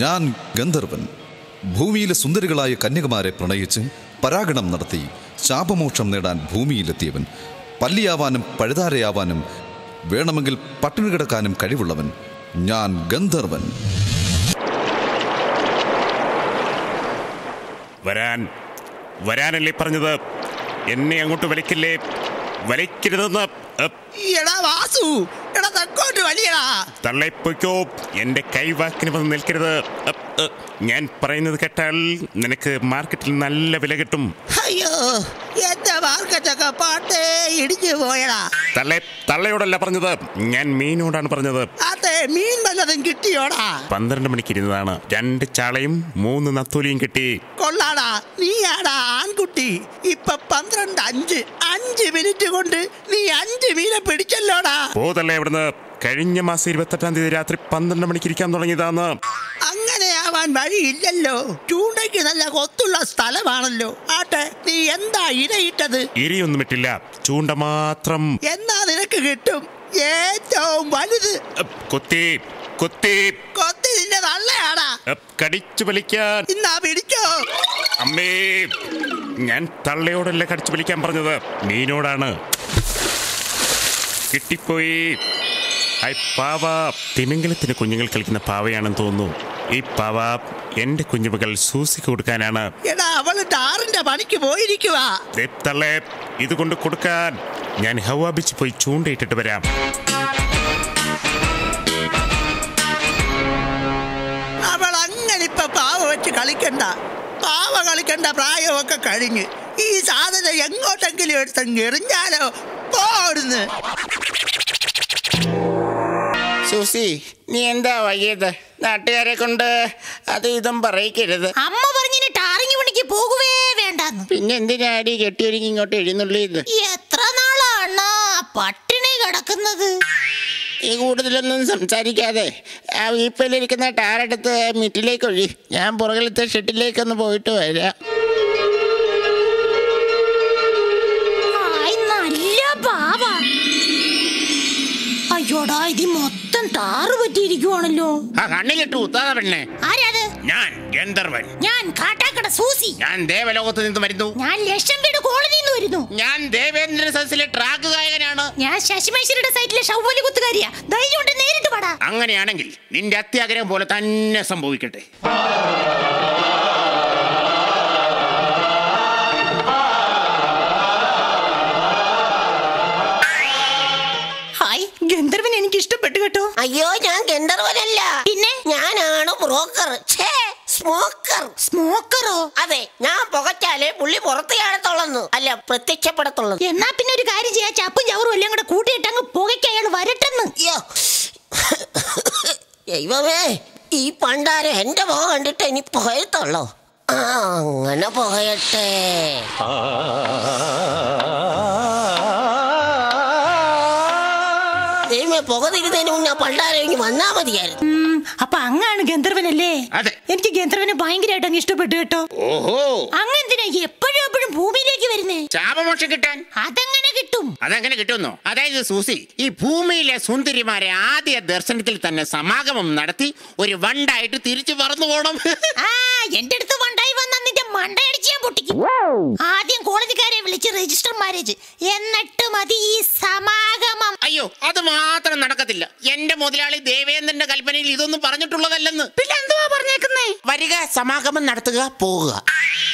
ഞാൻ ഗന്ധർവൻ ഭൂമിയിലെ സുന്ദരികളായ കന്യകമാരെ പ്രണയിച്ച് പരാഗണം നടത്തി ശാപമോക്ഷം നേടാൻ ഭൂമിയിലെത്തിയവൻ, പല്ലിയാവാനും പഴുതാരയാവാനും വേണമെങ്കിൽ പട്ടിണി കിടക്കാനും കഴിവുള്ളവൻ, ഞാൻ ഗന്ധർവൻ. വരാനല്ലേ പറഞ്ഞത്? എന്നെ അങ്ങോട്ട് വലിക്കില്ലേ? വലിക്കരുതെന്ന്. തള്ളെപ്പൊയ്ക്കോ, എന്റെ കൈവാക്കിന് വന്ന് നിൽക്കരുത്. ഞാൻ പറയുന്നത് കേട്ടാൽ നിനക്ക് മാർക്കറ്റിൽ നല്ല വില കിട്ടും. അയ്യോ, എന്റെ മാർക്കറ്റൊക്കെ പാട്ടേ ഇടിഞ്ഞു പോയടാ. തള്ളയോടല്ല പറഞ്ഞത്, ഞാൻ മീനോടാണ് പറഞ്ഞത്. അതെ, മീൻ വല്ലതും കിട്ടിയോടാ? 12 മണിക്ക് ഇരുന്നതാണ്, 2 ചാളയും 3 നത്തോലിയും കിട്ടി. കൊള്ളാടാ, നീയാടാ ആൺകുട്ടി. ഇപ്പൊ 12:05, 5 മിനിറ്റ് കൊണ്ട് നീ 5 മീനെ പിടിച്ചല്ലോടാ. പോതല്ലേ അവിടുന്ന്. കഴിഞ്ഞ മാസം 28-ാം തീയതി രാത്രി 12 മണിക്ക് ഇരിക്കാൻ തുടങ്ങിയതാന്ന്. അങ്ങനെ ആവാൻ വഴിയില്ലല്ലോ, ചൂണ്ടയ്ക്ക് നല്ല കൊത്തുള്ള സ്ഥലമാണല്ലോ. ആട്ടെ, നീ എന്താ ഇരയിട്ടത്? ഇരയൊന്നും ഇട്ടില്ല, ചൂണ്ട മാത്രം. എന്നാ നിനക്ക് കിട്ടും ഏറ്റവും വലുത്. കൊത്തി കൊത്തി കൊത്തി നിന്റെ തള്ളയാടാ. കടിച്ചു വലിക്കാൻ ഇന്നാ പിടിച്ചോ. അമ്മേ, ഞാൻ തള്ളയോടല്ല കടിച്ചു വലിക്കാൻ പറഞ്ഞത്, മീനോടാണ്. കിട്ടിപ്പോയി. പാവ തിമിംഗലത്തിന്റെ കുഞ്ഞുങ്ങൾ കളിക്കുന്ന പാവയാണെന്ന് തോന്നുന്നു. ഈ പാവ എന്റെ കുഞ്ഞുമകൾ സൂസിക്ക് കൊടുക്കാനാണ്. ഇതുകൊണ്ട് കൊടുക്കാൻ ഞാൻ ഹവാ ബീച്ച് പോയി ചൂണ്ടയിട്ടിട്ട് വരാം. അവൾ അങ്ങനെ ഇപ്പൊ പാവ വെച്ച് കളിക്കണ്ട. പാവ കളിക്കണ്ട പ്രായമൊക്കെ കഴിഞ്ഞ്. ഈ സാധനം എങ്ങോട്ടെങ്കിലും എടുത്തെങ്കിൽ എറിഞ്ഞാലോ. പോരുന്ന് സൂസി, നീ എന്താ വൈകിയത്? നാട്ടുകാരെ കൊണ്ട് അത് ഇതും പറയിക്കരുത്. അമ്മ പറഞ്ഞിട്ട് ടാറിങ് പണിക്ക് പോകുവേ വേണ്ടെന്ന്. പിന്നെ എന്തിനാടി കെട്ടിയൊരുങ്ങി ഇങ്ങോട്ട് എഴുന്നള്ളിയത്? എത്ര നാളാണ് പട്ടിണി കിടക്കുന്നത്? ഈ കൂടുതലൊന്നും സംസാരിക്കാതെ ആ വീപ്പയിലിരിക്കുന്ന ടാറെടുത്ത് മിറ്റിലേക്ക് ഒഴി. ഞാൻ പുറകിലത്തെ ഷെഡിലേക്കൊന്ന് പോയിട്ട് വരാം. അയ്യോടാ, ഇത് മൊത്തം ടാറ് പറ്റിയിരിക്കുവാണല്ലോ. ആ കണ്ണിലിട്ട് ഉത്താത പെണ്ണെ. ആരാത്? ഞാൻ ഗന്ധർവൻ. ഞാൻ കാട്ടാക്കട സൂസി. ഞാൻ ദേവലോകത്ത് നിന്ന് വരുന്നു. ഞാൻ ലക്ഷം വീട് കോളനിയിൽ നിന്ന് വരുന്നു. ഞാൻ ദേവേന്ദ്ര സദസ്സിലെ ട്രാക്ക് ഗായകനാണ്. ഞാൻ ശശിമേശ്വരിയുടെ സൈറ്റിലെ ഷൗവലി കുത്തുകാരിയാ. ധൈര്യം ഉണ്ട്, നേരിട്ട് പാടാ. അങ്ങനെയാണെങ്കിൽ നിന്റെ അത്യാഗ്രഹം പോലെ തന്നെ സംഭവിക്കട്ടെ. ഗന്ധർവൻ എനിക്ക് ഇഷ്ടപ്പെട്ടു കേട്ടോ. അയ്യോ, ഞാൻ ഗന്ധർവനല്ല, പിന്നെ ഞാനാണ് ബ്രോക്കർ. സ്മോക്കറോ? അതെ, ഞാൻ പുകച്ചാലേ പുള്ളി പുറത്ത് കാണത്തുള്ളൂ, അല്ല പ്രത്യക്ഷപ്പെടത്തുള്ളൂ. എന്നാ പിന്നെ ഒരു കാര്യം ചെയ്യാ, ചപ്പും ചവറും എല്ലാം കൂടെ കൂട്ടിയിട്ട് അങ്ങ് പുകയ്ക്ക് അയാൾ വരട്ടെന്ന്. അയ്യോ ദൈവമേ, ഈ പണ്ടാരെ എന്റെ പുക കണ്ടിട്ട് ഇനി പുകയത്തുള്ളോ? ആ, അങ്ങനെ പുകയട്ടെ. അപ്പൊ അങ്ങാണ് ഗന്ധർവനല്ലേ? എനിക്ക് ഗന്ധർവനെ ഭയങ്കരമായിട്ട് അങ്ങ് ഇഷ്ടപ്പെട്ടു കേട്ടോ. ഓഹോ, അങ്ങെന്തിനാ എപ്പോഴും എപ്പോഴും ഭൂമിയിലേക്ക് വരുന്നേ? ശാപമോക്ഷം കിട്ടാൻ. അതെങ്ങനെ കിട്ടും? അതെങ്ങനെ കിട്ടുന്നു? അതായത് സൂസി, ഈ ഭൂമിയിലെ സുന്ദരിമാരെ ആദ്യ ദർശനത്തിൽ തന്നെ സമാഗമം നടത്തി ഒരു വണ്ടായിട്ട് തിരിച്ചു പറന്നു പോണം. എന്റെ അടുത്ത് വണ്ടായി വന്നാൽ നിന്റെ മണ്ടയടിച്ച് ഞാൻ പൊട്ടിക്കും. ആദ്യം കോളേജുകാരെ വിളിച്ച് രജിസ്റ്റർ മാരേജ്, എന്നിട്ട് മതി ഈ സമാഗമം. അയ്യോ, അത് മാത്രം നടക്കത്തില്ല. എന്റെ മുതലാളി ദേവേന്ദ്രന്റെ കൽപ്പനയിൽ ഇതൊന്നും പറഞ്ഞിട്ടുള്ളതല്ലെന്ന്. പിന്നെ എന്തുവാ പറഞ്ഞേക്കുന്നേ? വരിക, സമാഗമം നടത്തുക, പോവുക.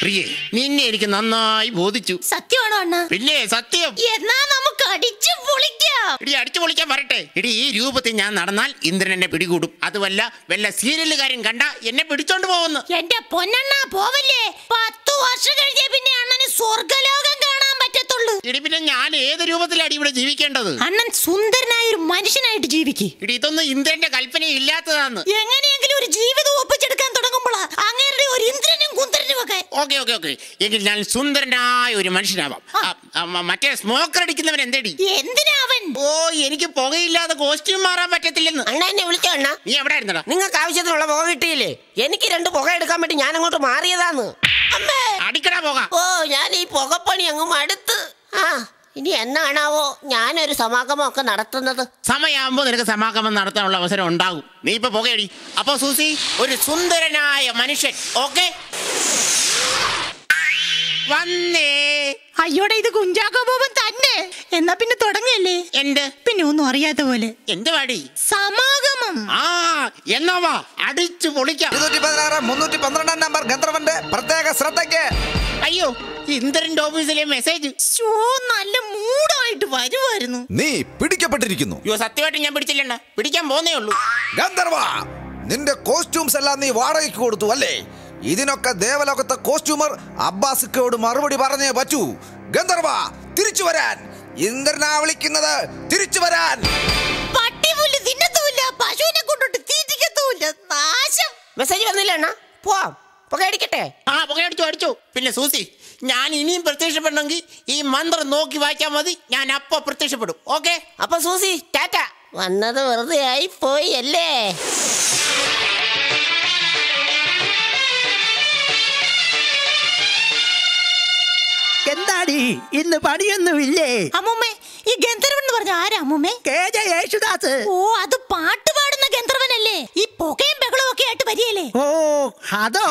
പ്രിയേ, നിന്നെ എനിക്ക് നന്നായി ബോധിച്ചു. സത്യമാണോ അണ്ണാ? പിന്നെ സത്യം. എന്നാ നമുക്ക് അടിച്ചു പൊളിക്കാം. ഇടി അടിച്ചു പൊളിക്കാൻ വരട്ടെ. ഇടി ഈ രൂപത്തിൽ ഞാൻ നടന്നാൽ ഇന്ദ്രൻ എന്നെ പിടികൂടും. അതുമല്ല, വല്ല സീരിയലുകാരും കണ്ട എന്നെ പിടിച്ചോണ്ട് പോകുന്നു. എന്റെ പൊന്നണ്ണാ പോവല്ലേ, 10 വർഷം കഴിഞ്ഞേ പിന്നെ അണ്ണന് സ്വർഗലോകം കാണാൻ പറ്റത്തുള്ളൂ. ഇടി പിന്നെ ഞാൻ ഏത് രൂപത്തിലാണ് ഇവിടെ ജീവിക്കേണ്ടത്? അണ്ണൻ സുന്ദരനായ ഒരു മനുഷ്യനായിട്ട് ജീവിക്കും. ഇടി ഇതൊന്നും ഇന്ദ്രന്റെ കൽപ്പന ഇല്ലാത്തതാന്ന്. എങ്ങനെയെങ്കിലും ഒരു ജീവിതം ഒപ്പിച്ചെടുക്കാൻ തുടങ്ങുമ്പോളാ അങ്ങേരുടെ ഒരു ഇന്ദ്രനും കുന്ദ്രനും ഒക്കെ. ഓക്കെ ഓക്കെ ഓക്കെ, എങ്കിൽ ഞാൻ സുന്ദരനായ ഒരു മനുഷ്യനാവാം. മറ്റേ സ്മോക്കർ അടിക്കുന്നവൻ എന്തേടി? എന്തിനാവൻ? ഓ, എനിക്ക് പുകയില്ലാതെ കോസ്റ്റ്യൂം മാറാൻ പറ്റത്തില്ലെന്ന്. അണ്ണ എന്നെ വിളിച്ചോ. അണ്ണ, നീ എവിടെ ആയിരുന്നടാ? നിങ്ങൾക്ക് ആവശ്യത്തിനുള്ള പുക കിട്ടിയില്ലേ? എനിക്ക് 2 പുക എടുക്കാൻ വേണ്ടി ഞാൻ അങ്ങോട്ട് മാറിയതാന്ന്. അമ്മേ, അടിക്കടാ പോക. ഓ, ഞാൻ ഈ പുകപ്പണി അങ്ങ് മടുത്ത്. ആ, ഇനി എന്നാണാവോ ഞാനൊരു സമാഗമൊക്കെ നടത്തുന്നത്. സമയമാകുമ്പോൾ നിനക്ക് സമാഗമം നടത്താനുള്ള അവസരം ഉണ്ടാകും. നീ ഇപ്പൊ പോകേടി. അപ്പൊ സൂസി ഒരു സുന്ദരനായ മനുഷ്യൻ. ഓക്കെ വന്നേ. അയ്യോടെ ഇത് കുഞ്ചാക്കോബോബൻ തന്നെ. എന്നാ പിന്നെ തുടങ്ങല്ലേ? എന്ത് പിന്നെ ഒന്നും അറിയാത്ത പോലെ. എന്ത് വാടി? സമാഗമം. ആ എന്നാ വാ അടിച്ചു പൊളിക്കാം. 216 312 നമ്പർ ഗന്ധർവന്റെ പ്രത്യേക ശ്രദ്ധയ്ക്ക്. അയ്യോ ഇന്ദ്രന്റെ ഓഫീസിലെ മെസ്സേജ്. നല്ല മൂടായിട്ട് വരുമായിരുന്നു. നീ പിടിക്കപ്പെട്ടിരിക്കുന്നു. സത്യമായിട്ട് ഞാൻ പിടിച്ചില്ലണ്ട, പിടിക്കാൻ പോന്നേ ഉള്ളൂ. ഗന്ധർവ നിന്റെ കോസ്റ്റ്യൂംസ് എല്ലാം നീ വാടകയ്ക്ക് കൊടുത്തു അല്ലേ? ഇതിനൊക്കെ ദേവലോകത്തെ കോസ്റ്റ്യൂമർ അബ്ബാസിക്കയോട് മറുപടി പറഞ്ഞേ പറ്റൂ. ഗന്ധർവ തിരിച്ചു വരാൻ. ഇന്ദ്രനാ വിളിക്കുന്നത്. തിരിച്ചു വരാൻ. പട്ടിപുല്ല് തിന്നത്തൂല്ല, പശുവിനെ കൊണ്ടിട്ട് തീറ്റിക്കത്തൂല്ല. നാശം. മെസ്സേജ് വന്നില്ലണ്ണ. പോവാം. പുകയടിക്കട്ടെ? ആ പുകയടിച്ചു അടിച്ചു. പിന്നെ സൂസി ഞാൻ ഇനിയും പ്രത്യക്ഷപ്പെടണമെങ്കിൽ ഈ മന്ത്രം നോക്കി വായിച്ചാൽ മതി. ഞാൻ അപ്പൊ പ്രത്യക്ഷപ്പെടും. ഓക്കെ അപ്പൊ സൂസി ടാറ്റ. വന്നത് വെറുതെ ആയി പോയി അല്ലേ? എന്താടി ഇന്ന് പണിയൊന്നുമില്ലേ? അമ്മൂമ്മേ ഈ ഗന്ധർവൻ എന്ന് പറഞ്ഞ ആരാ അമ്മൂമ്മേ? കെ.ജെ. യേശുദാസ്. ഓ അത് പാട്ടുപാടുന്ന ഗന്ധർവനല്ലേ? ഈ പുകയും ബഹളവും ഒക്കെ ആയിട്ട് വരികയല്ലേ? ഓ അതോ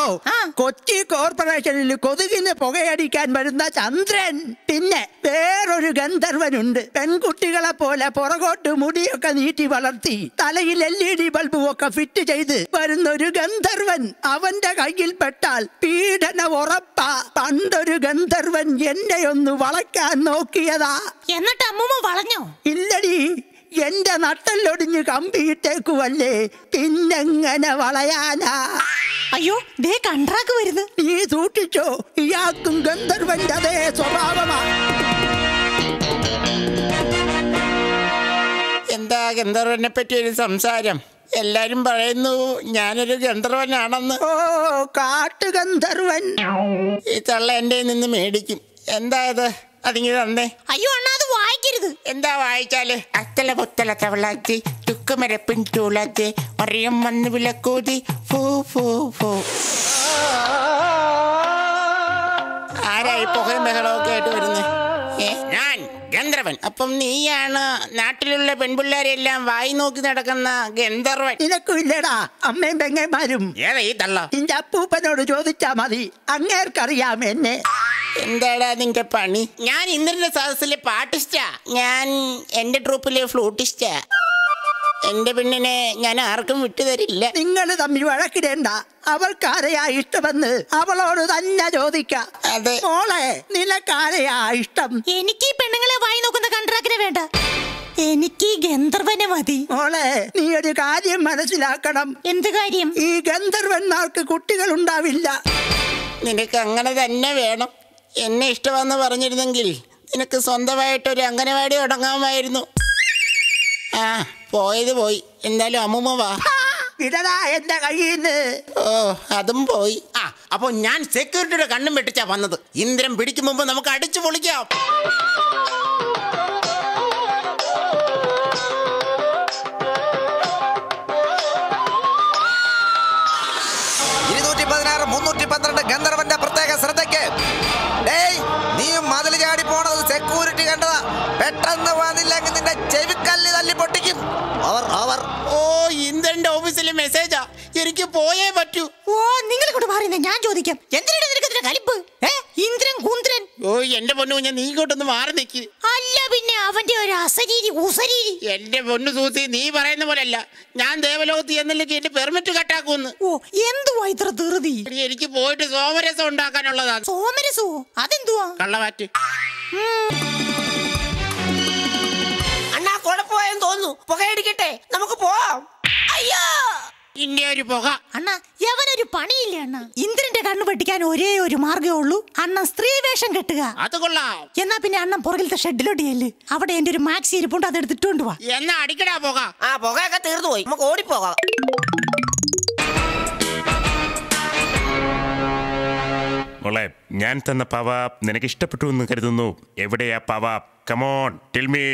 കൊച്ചി കോർപ്പറേഷനിൽ കൊതുകിന് പുകയടിക്കാൻ വരുന്ന ചന്ദ്രൻ. പിന്നെ വേറൊരു ഗന്ധർവനുണ്ട്, പെൺകുട്ടികളെ പോലെ പുറകോട്ട് മുടിയൊക്കെ നീട്ടി വളർത്തി തലയിൽ LED ബൾബും ഒക്കെ ഫിറ്റ് ചെയ്ത് വരുന്നൊരു ഗന്ധർവൻ. അവന്റെ കയ്യിൽ പെട്ടാൽ പീഡന ഉറപ്പാ. പണ്ടൊരു ഗന്ധർവൻ എന്നെ ഒന്ന് വളയ്ക്കാൻ നോക്കിയതാ. എന്നിട്ട് അമ്മൂമ്മ വളഞ്ഞോ? ഇല്ലടി, എന്റെ നട്ടല്ലൊടിഞ്ഞ് കമ്പിയിട്ടേക്കുവല്ലേ, പിന്നെങ്ങനെ വളയാനാ? അയ്യോ ദേ കണ്ട്രാക്ക് വരുന്നു. നീ സൂക്ഷിച്ചോ, ഇയാൾക്കും ഗന്ധർവന്റെ അതേ സ്വഭാവമാണ്. എന്താ ഗന്ധർവനെ പറ്റി ഒരു സംസാരം? എല്ലാരും പറയുന്നു ഞാനൊരു ഗന്ധർവനാണെന്ന്. ഓ കാട്ടുഗന്ധർവൻ. ഈ തള്ള എന്റെ നിന്ന് മേടിക്കും. എന്തായത്? അതിങ്ങനെ തന്നെ. അയ്യോ അണ്ണാ അത് വായിക്കരുത്. എന്താ വായിച്ചാല്? അത്തല പുത്തല തവളാത്തി തുക്കുമരപ്പിൻ ചൂളാത്തി ഒരയും മണ്ണ് വിളക്കൂതി ഫൂ ഫൂ ഫൂ. ആരായി പുകയും ബഹളമൊക്കെ ആയിട്ട് വരുന്നേ? ഞാൻ ഗന്ധർവൻ. അപ്പം നീയാണ് നാട്ടിലുള്ള പെൺപിള്ളേരെല്ലാം വായി നോക്കി നടക്കുന്ന ഗന്ധർവൻ? നിനക്കില്ലടാ അമ്മയും പെങ്ങന്മാരും. ഏതാ ഈ തള്ള? നിന്റെ അപ്പൂപ്പനോട് ചോദിച്ചാ മതി, അങ്ങേർക്കറിയാം എന്നെ. എന്താടാ നിന്റെ പണി? ഞാൻ ഇന്ദ്രന്റെ സദസ്സിലെ പാട്ടിസ്റ്റാ. ഞാൻ എന്റെ ട്രൂപ്പിലെ ഫ്ലൂട്ടിസ്റ്റാ. എന്റെ പെണ്ണിനെ ഞാൻ ആർക്കും വിട്ടുതരില്ല. നിങ്ങൾ തമ്മിൽ വഴക്കിടേണ്ട, അവൾക്കാരെയാ ഇഷ്ടമെന്ന് അവളോട് തന്നെ ചോദിക്കാം. അതെ മോളെ, നിനക്കാരെയാ ഇഷ്ടം? എനിക്ക് പെണ്ണുങ്ങളെ വായി നോക്കുന്ന കണ്ട്രാക്കിനെ വേണ്ട, എനിക്ക് ഗന്ധർവനെ മതി. മോളെ നീ ഒരു കാര്യം മനസ്സിലാക്കണം. എന്ത് കാര്യം? ഈ ഗന്ധർവന്മാർക്ക് കുട്ടികൾ ഉണ്ടാവില്ല. നിനക്ക് അങ്ങനെ തന്നെ വേണം. എന്നെ ഇഷ്ടമെന്ന് പറഞ്ഞിരുന്നെങ്കിൽ നിനക്ക് സ്വന്തമായിട്ടൊരു അംഗനവാടി തുടങ്ങാമായിരുന്നു. ആ പോയത് പോയി. എന്തായാലും അമ്മൂമ്മ വാ. ഇടതാ എന്റെ കയ്യിന്ന്. ഓ അതും പോയി. ആ അപ്പൊ ഞാൻ സെക്യൂരിറ്റിയുടെ കണ്ണും വെട്ടിച്ചാ വന്നത്. ഇന്ദ്രൻ പിടിക്കും മുമ്പ് നമുക്ക് അടിച്ചു പൊളിക്കാം. ഗന്ധർവന്റെ പ്രത്യേക ശ്രദ്ധയ്ക്ക്. നീ മതിൽ ചാടി പോണത് സെക്യൂരിറ്റി കണ്ടതാ. പെട്ടെന്ന് വന്നില്ലെങ്കിൽ നിന്റെ ചെവിക്കല്ല് തല്ലി പൊട്ടിക്കും. ഓ ഇന്ദ്രന്റെ ഓഫീസിലെ മെസ്സേജാ. എനിക്ക് പോയേ പറ്റൂ. ഓ നിങ്ങളെ കൂടെ മാറിയെന്ന് ഞാൻ ചോദിക്കാം. എന്തിനാണ് നിനക്കെതിരെ കലിപ്പ്? ഇന്ദ്രൻ കുന്ദ്രൻ. ഓ എന്റെ പൊന്നു ഞാൻ നീ ഇങ്ങോട്ടൊന്ന് മാറി നിൽക്കി. അല്ല പിന്നെ അവന്റെ ഒരു അസരീരി ഉസരീരി. എന്റെ പൊന്നു സൂസി നീ പറയുന്ന പോലെ അല്ല. ഞാൻ ദേവലോകത്ത് എന്നിലേക്ക് എന്റെ പെർമിറ്റ് കട്ടാക്കുമെന്ന്. ഓ എന്തുവാ ഇത്ര ധൃതി? എനിക്ക് പോയിട്ട് സോമരസം ഉണ്ടാക്കാനുള്ളതാണ്. സോമരസോ? അതെന്തുവാ? കള്ളവാറ്റ്. അണ്ണാ കൊഴപ്പോയെന്ന് തോന്നുന്നു. പുകയടിക്കട്ടെ, നമുക്ക് പോവാം. അയ്യോ ഒരു പുക. അണ്ണാ യവനൊരു പണിയില്ല അണ്ണ. ഇന്ദ്രന്റെ കണ്ണു വെട്ടിക്കാൻ ഒരേ ഒരു മാർഗ്ഗേ ഉള്ളൂ, അണ്ണ സ്ത്രീ വേഷം കെട്ടുക. അത് കൊള്ളാം. എന്നാ പിന്നെ അണ്ണൻ പുറകിലത്തെ ഷെഡിലോട്ട് ചെല്ല്. അവിടെ എന്റെ ഒരു മാക്സി ഇരിപ്പുണ്ട്, അതെടുത്തിട്ടുണ്ട് വാ. എന്നാ അടിക്കടാ പുക. ആ പുകയൊക്കെ തീർന്നു പോയി, നമുക്ക് ഓടിപ്പോകാം. മോളെ ഞാൻ തന്ന പവാപ്പ് നിനക്ക് ഇഷ്ടപ്പെട്ടു എന്ന് കരുതുന്നു. എവിടെയാ പവാപ്പ്? Come on tell me.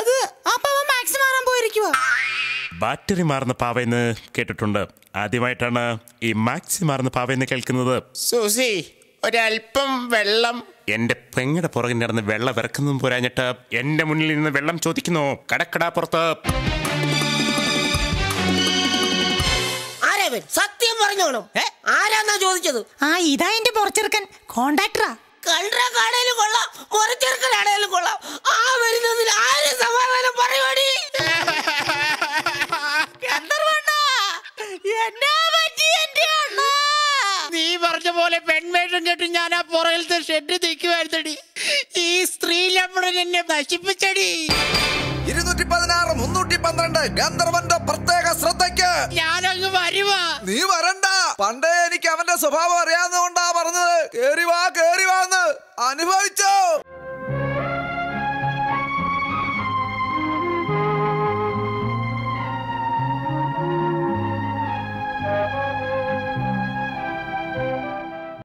അത് ആ പവ മാക്സി മാറാൻ പോയിരിക്കുവാ. ബാറ്ററി മാറുന്ന പാവയെന്ന് കേട്ടിട്ടുണ്ട്, ആദ്യമായിട്ടാണ് ഈ മാക്സി മാറുന്ന പാവയെന്ന് കേൾക്കുന്നത്. സൂസി ഒരൽപ്പം വെള്ളം എന്റെ പെങ്ങടെ പുറകിൽ നടന്ന് വെള്ളം ഇറക്കുന്നതും പോരാഞ്ഞിട്ട് എന്റെ മുന്നിൽ നിന്ന് വെള്ളം ചോദിക്കുന്നു. കടക്കടാ പുറത്ത്. സത്യം പറഞ്ഞോളും. ആരാന്നാ ചോദിച്ചത്? ആ ഇതാ എന്റെ പുറച്ചെറുക്കൻ കോണ്ടാക്ടറാ. കണ്ടേലും കൊള്ളാം, പുറച്ചെറുക്കനാണേലും കൊള്ളാം. ആ വരുന്നതിൽ ആരും സമാധാനം പറയുവാടി. നീ പറഞ്ഞ പോലെ പെൺമേഷം കേട്ടു ഞാൻ ആ പുറകിലത്തെ ഷെഡ് തിക്കുവായിരുന്നടി. ഈ സ്ത്രീ ലംബടൻ എന്നെ നശിപ്പിച്ചടി. 216, 312 ഗന്ധർവന്റെ പ്രത്യേക ശ്രദ്ധയ്ക്ക് ഞാനങ്ങ് വരുവാ. നീ വരണ്ട, പണ്ടേ എനിക്ക് അവന്റെ സ്വഭാവം അറിയാവുന്നതുകൊണ്ടാ പറഞ്ഞത്. കേറി വാ കേറി വാന്ന്. അനുഭവിച്ചോ?